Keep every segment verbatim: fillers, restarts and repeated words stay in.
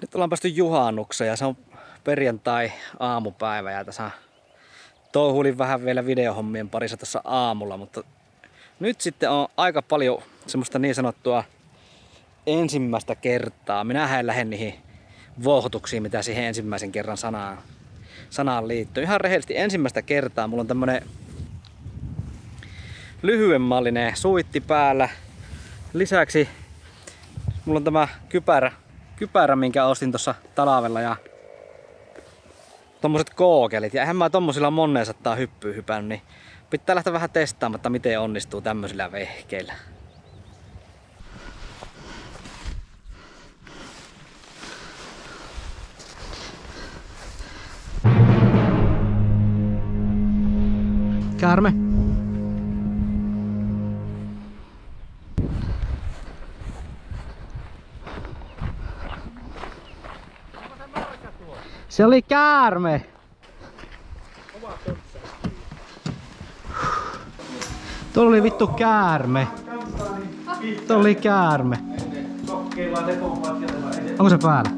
Nyt ollaan päästy juhannukseen ja se on perjantai-aamupäivä ja tässä touhuilin vähän vielä videohommien parissa tässä aamulla, mutta nyt sitten on aika paljon semmoista niin sanottua ensimmäistä kertaa. Minähän en lähde niihin vohotuksiin, mitä siihen ensimmäisen kerran sanaan, sanaan liittyy. Ihan rehellisesti ensimmäistä kertaa mulla on tämmönen lyhyen mallinen suitti päällä. Lisäksi mulla on tämä kypärä, kypärä minkä ostin tuossa talvella ja tommoset kookelit. Ja eihän mä tommosilla moneen sattaa hyppyy hypännyt, niin pitää lähteä vähän testaamatta miten onnistuu tämmöisillä vehkeillä. Käärme. Se oli käärme! Tuolla oli vittu käärme! Tuolla oli käärme! Onko se päällä?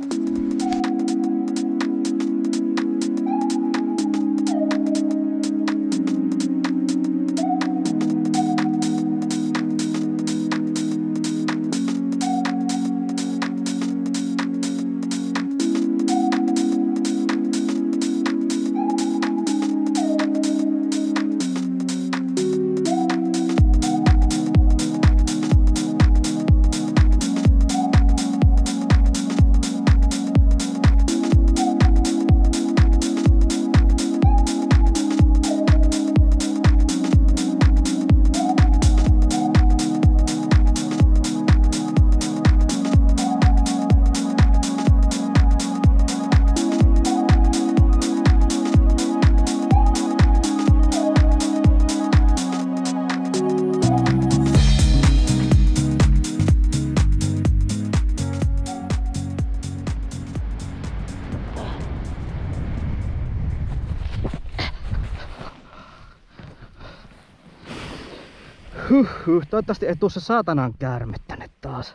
Huhhuh, toivottavasti ei tuu se saatanan käärme tänne taas.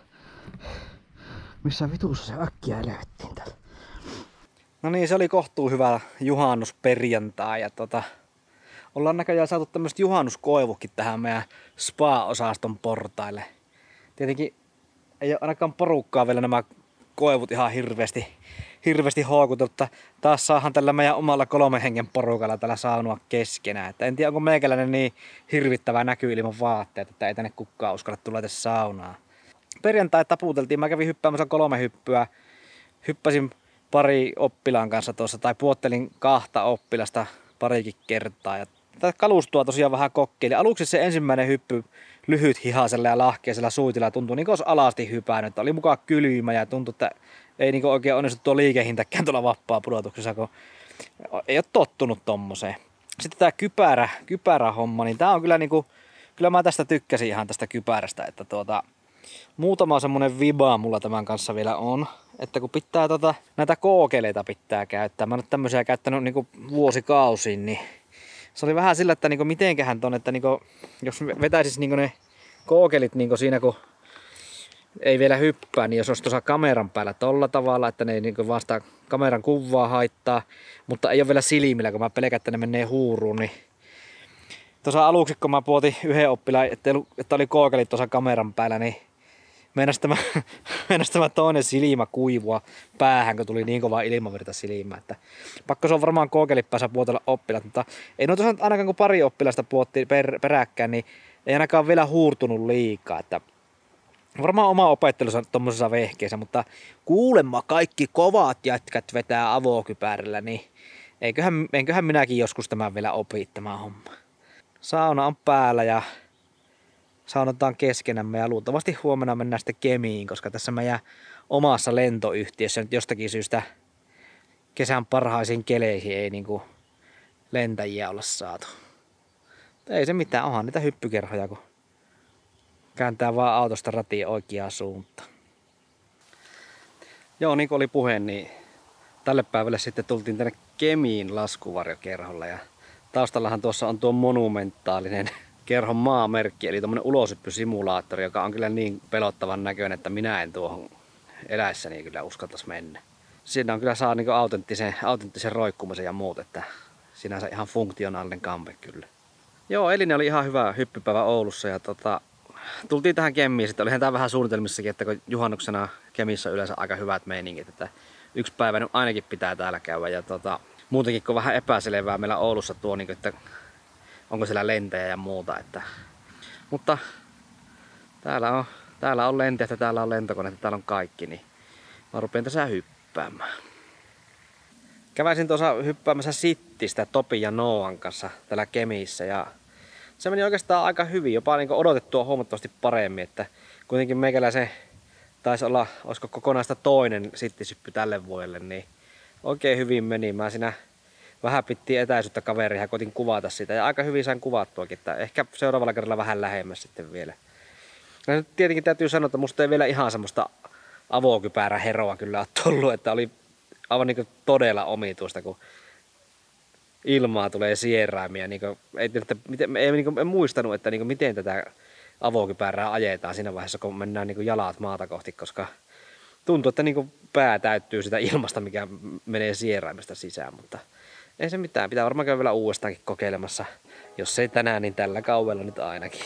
Missä vitussa se äkkiä elevettiin täällä. No niin, se oli kohtuu hyvä juhannusperjantai ja tota, ollaan näköjään saatu tämmöset juhannuskoivukin tähän meidän spa-osaston portaille. Tietenkin ei ole ainakaan porukkaa vielä nämä koivut ihan hirveästi, hirveästi houkuteltu, mutta taas saahan tällä meidän omalla kolmen hengen porukalla täällä saunua keskenään. Että en tiedä onko meikäläinen niin hirvittävää näkyy ilman vaatteet, että ei tänne kukaan uskalla tulla tässä saunaan. Perjantai taputeltiin, mä kävin hyppäämässä kolme hyppyä. Hyppäsin pari oppilaan kanssa tuossa tai puottelin kahta oppilasta parikin kertaa. Ja tätä kalustoa tosiaan vähän kokkeili. Aluksi se ensimmäinen hyppy lyhyt hihasella ja lahkeisella suitilla tuntui niin kuin olisi alasti hypännyt. Oli mukaan kylmä ja tuntui, että ei niin oikein onnistu tuo liikehintäkään tuolla vapaa pudotuksessa, kun ei ole tottunut tommoseen. Sitten tää kypärä, kypärähomma, niin tää on kyllä niinku, kyllä mä tästä tykkäsin ihan tästä kypärästä, että tuota, muutama semmonen vibaa mulla tämän kanssa vielä on, että kun pitää tota, näitä kookeleita pitää käyttää, mä en ole tämmöisiä käyttänyt niinku vuosikausiin, niin se oli vähän sillä, että niinku mitenkähän ton, että niinku, jos vetäisis niinku ne kookelit niinku siinä kun ei vielä hyppää, niin jos olisi tuossa kameran päällä tolla tavalla, että ne ei niinku vaan sitä kameran kuvaa haittaa, mutta ei ole vielä silmillä, kun mä pelkään, että ne menee huuruun, niin tuossa aluksi, kun mä puotin yhden oppilaan, että oli kookelit tuossa kameran päällä, niin meinasi tämä, meinasi tämä toinen silmä kuivua päähän, kun tuli niin kovaa ilmavirta silmää, että pakko se on varmaan kookelit päässä puotella oppilaat, mutta ei no tuossa ainakaan kun pari oppilasta puotti per, peräkkään, niin ei ainakaan vielä huurtunut liikaa, että varmaan oma opettelunsa tommosessa vehkeessä, mutta kuulemma kaikki kovat jätkät vetää avokypärillä, niin eiköhän, eiköhän minäkin joskus tämän vielä opi tämä homma. Sauna on päällä ja saunataan keskenämme ja luultavasti huomenna mennään sitten Kemiin, koska tässä meidän omassa lentoyhtiössä nyt jostakin syystä kesän parhaisiin keleihin ei niinku lentäjiä olla saatu. Ei se mitään, onhan niitä hyppykerhoja kun kääntää vaan autosta ratiin oikeaan suuntaan. Joo, niin kuin oli puhe, niin tälle päivälle sitten tultiin tänne Kemiin laskuvarjokerholla. Ja taustallahan tuossa on tuo monumentaalinen kerhon maamerkki, eli tommonen uloshyppysimulaattori, joka on kyllä niin pelottavan näköinen, että minä en tuohon eläessäni kyllä uskaltaisi mennä. siinä on kyllä saa niinku autenttisen, autenttisen roikkumisen ja muut, että sinänsä ihan funktionaalinen kampe kyllä. Joo, elinen oli ihan hyvä hyppypäivä Oulussa ja tota, tultiin tähän Kemiin sitten. Olihan tää vähän suunnitelmissakin, että kun juhannuksena Kemissä on yleensä aika hyvät meiningit, että yksi päivä nyt ainakin pitää täällä käydä ja tota, muutenkin kun vähän epäselvää meillä Oulussa tuo, niin, että onko siellä lentejä ja muuta, että mutta täällä on, täällä on lentäjät, täällä on lentokoneet, täällä on kaikki, niin mä rupean tässä hyppäämään. Käväisin tuossa hyppäämässä Sittistä Topin ja Nooan kanssa täällä Kemissä ja se meni oikeastaan aika hyvin, jopa niin odotettua huomattavasti paremmin, että kuitenkin meikäläisen taisi olla, olisiko kokonaista toinen sittisyppy tälle vuodelle, niin oikein hyvin meni. Mä siinä vähän pittiin etäisyyttä kaveria ja koitin kuvata sitä ja aika hyvin sain kuvattuakin, että ehkä seuraavalla kerralla vähän lähemmäs sitten vielä. No, nyt tietenkin täytyy sanoa, että musta ei vielä ihan semmoista avokypäräheroa kyllä ole tullut, että oli aivan niin todella omituista, kun ilmaa tulee sierraimia. Niin kuin, ei, että, miten, ei, niin kuin, en muistanut, että niin kuin, miten tätä avokypärää ajetaan siinä vaiheessa, kun mennään niin kuin jalat maata kohti, koska tuntuu, että niin kuin pää täyttyy sitä ilmasta, mikä menee sierraimesta sisään. Mutta ei se mitään, pitää varmaan käydä vielä uudestaankin kokeilemassa. Jos ei tänään, niin tällä kaudella nyt ainakin.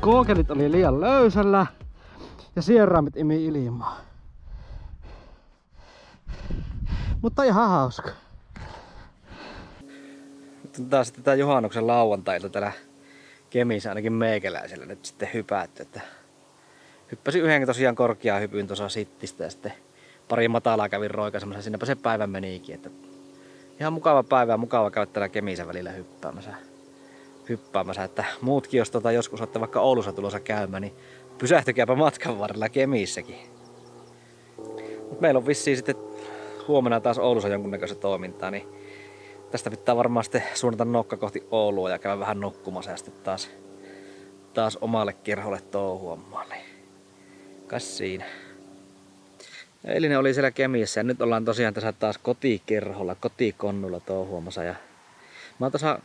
Kookelit oli liian löysällä ja sierraimet imi ilmaa. Mutta ihan hauska. Nyt taas sitten tää juhannuksen lauantailta täällä Kemissä ainakin meikäläisellä nyt sitten hypätty. Että hyppäsin yhden tosiaan korkeaan hypyn tuossa Sittistä ja sitten pari matalaa kävin roikaisemassa. Siinäpä se päivä menikin. Että ihan mukava päivä ja mukava käydä täällä Kemissä välillä hyppäämässä. hyppäämässä, että muutkin jos tota, joskus olette vaikka Oulussa tulossa käymään, niin pysähtykääpä matkan varrella Kemissäkin. Mut meillä on vissiin sitten huomenna taas Oulussa jonkunnäköistä toimintaa, niin tästä pitää varmaan sitten suunnata nokka kohti Oulua ja käydä vähän nukkumassa ja sitten taas, taas omalle kerholle touhuamaan. Niin kas siinä. Eilinen oli siellä Kemissä ja nyt ollaan tosiaan tässä taas kotikerholla, kotikonnulla touhuamassa ja mä oon tuossa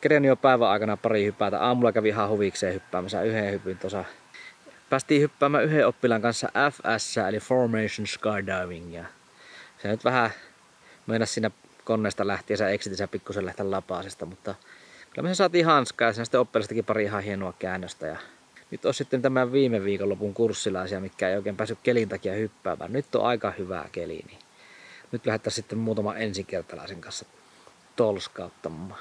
kerennyt jo päivän aikana pari hypätä. Aamulla kävi ihan huvikseen hyppäämässä yhden hypyn tuossa. Päästiin hyppäämään yhden oppilaan kanssa F S eli Formation Skydivingia. Se nyt vähän meinasi siinä koneesta lähtiessä exitissä pikkusen lähteä lapasesta, mutta kyllä me se saatiin hanskaa ja siinä sitten oppilastakin pari ihan hienoa käännöstä. Ja Nyt on sitten tämän viime viikonlopun kurssilaisia, mitkä ei oikein päässyt kelin takia hyppäämään. Nyt on aika hyvää keli, niin nyt lähdetään sitten muutama ensikertalaisen kanssa tolskauttamaan.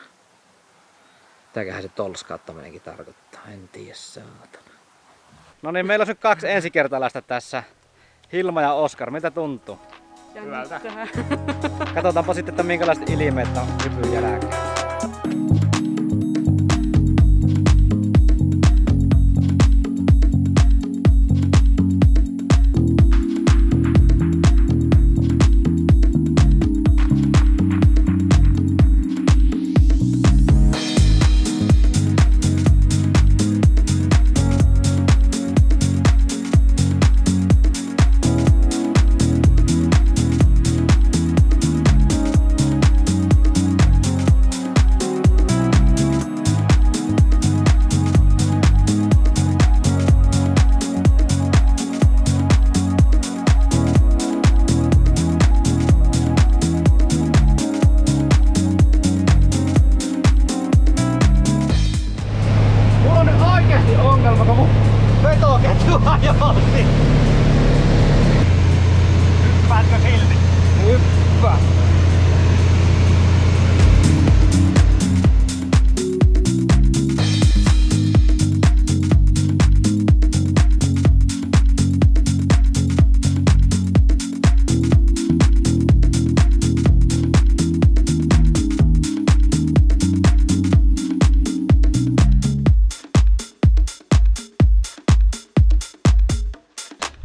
Mitäköhän se tolskauttaminenkin tarkoittaa, en tiedä saatana. No niin, meillä on nyt kaksi ensikertalaista tässä. Hilma ja Oskar, mitä tuntuu? Hyvältä. Katsotaanpa sitten, että minkälaiset ilmeet on hypyn jälkeen.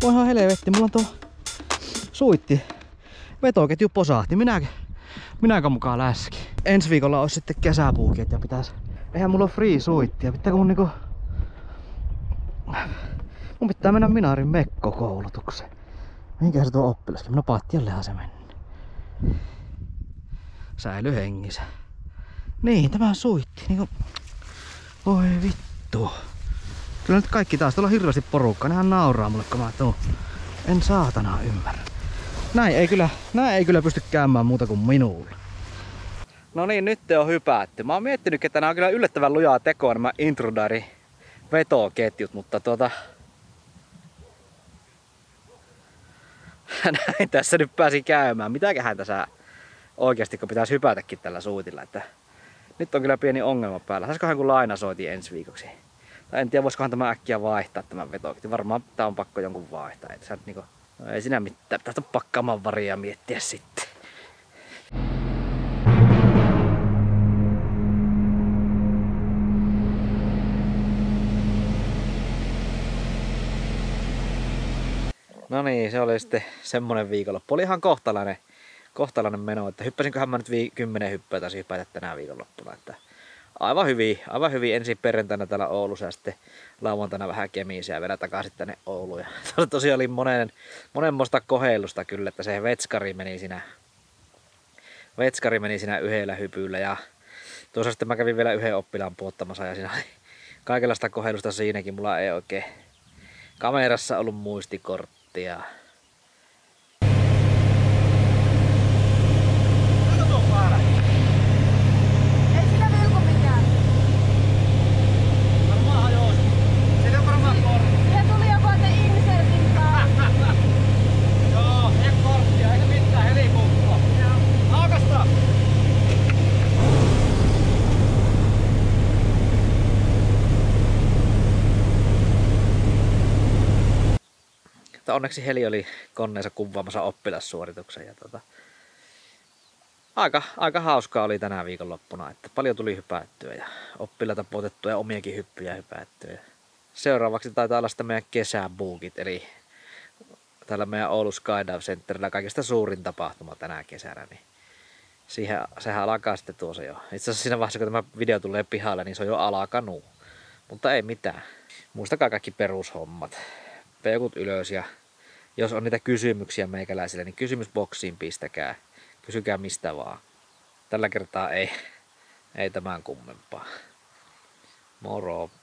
Voihan helvetti, mulla on tuo suitti. Vetoketju posahti. Minäkö? Minäkö mukaan läski? Ensi viikolla olisi sitten kesäpuuket ja pitäis... Eihän mulla ole free suittia. Pitääkö mun niinku... Mun pitää mennä Minarin mekkokoulutukseen. Minkä se tuo oppilaskin? No pattiallehan se mennä. Säily hengissä. Niin, tämä suitti niinku... Voi vittu. Kyllä nyt kaikki taas, tuolla on hirveästi porukkaa, nehän nauraa mulle kun mä tuun. En saatana ymmärrä. Näin ei kyllä, näin ei kyllä pysty käymään muuta kuin minulla. No niin, nyt te on hypätty. Mä oon miettinyt, että nää on kyllä yllättävän lujaa tekoa nämä Intrudairin vetoketjut, mutta tuota... Näin tässä nyt pääsi käymään. Mitäköhän tässä oikeasti, kun pitäisi hypätäkin tällä suutilla, että... Nyt on kyllä pieni ongelma päällä. Saisikohan kun lainasoitiin ensi viikoksi? En tiedä, voisikohan tämä äkkiä vaihtaa tämän vetoketjun. Varmaan tää on pakko jonkun vaihtaa. Sä nyt niinku... no, ei sinä mitään, pitäisi pakkaamaan varia ja miettiä sitten. No niin, se oli sitten semmonen viikonloppu. Oli ihan kohtalainen, kohtalainen meno, että hyppäsinköhän mä nyt kymmenen hyppää taisi hypätä tänään viikonloppuna. Että aivan hyvin, aivan hyvin ensin perjantaina täällä Oulussa ja sitten lauantaina vähän Kemiisiä ja vielä takaisin tänne Ouluun. Ja tosiaan oli monen, monenmoista kohellusta kyllä, että se vetskari meni siinä, vetskari meni siinä yhdellä hypyllä ja tuossa sitten mä kävin vielä yhden oppilaan puottamassa ja siinä oli kaikenlaista kohellusta siinäkin. Mulla ei oikein kamerassa ollut muistikorttia. Onneksi Heli oli koneensa kuvaamassa oppilassuorituksen ja tota, aika, aika hauskaa oli tänään viikonloppuna, että paljon tuli hypättyä ja oppilaita puotettua ja omiakin hyppyjä hypättyä. Seuraavaksi taitaa olla sitä meidän kesäbuukit, eli täällä meidän Oulu Skydive Centerillä kaikista suurin tapahtuma tänä kesänä, niin siihen, sehän alkaa sitten tuossa jo. Itse asiassa siinä vaiheessa kun tämä video tulee pihalle, niin se on jo alkanut, mutta ei mitään. Muistakaa kaikki perushommat. Peukut ylös ja jos on niitä kysymyksiä meikäläisille, niin kysymysboksiin pistäkää. Kysykää mistä vaan. Tällä kertaa ei, ei tämän kummempaa. Moro!